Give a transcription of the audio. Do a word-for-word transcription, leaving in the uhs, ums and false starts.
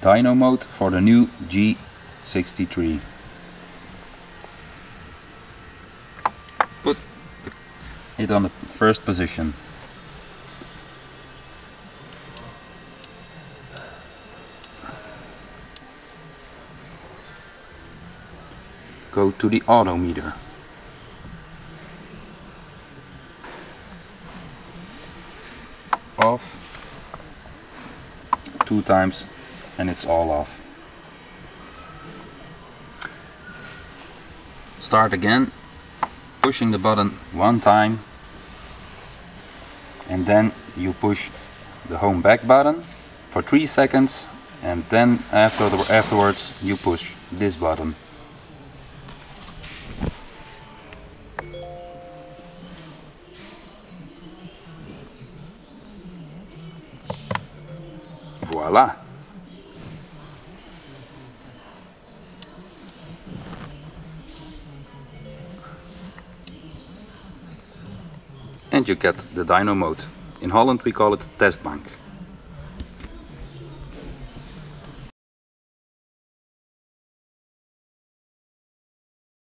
dyno mode for the new G sixty-three. Put it on the first position. Go to the auto meter. Off two times and it's all off. Start again, pushing the button one time, and then you push the home back button for three seconds, and then after the, afterwards you push this button. Voila! And you get the dyno mode. In Holland we call it testbank.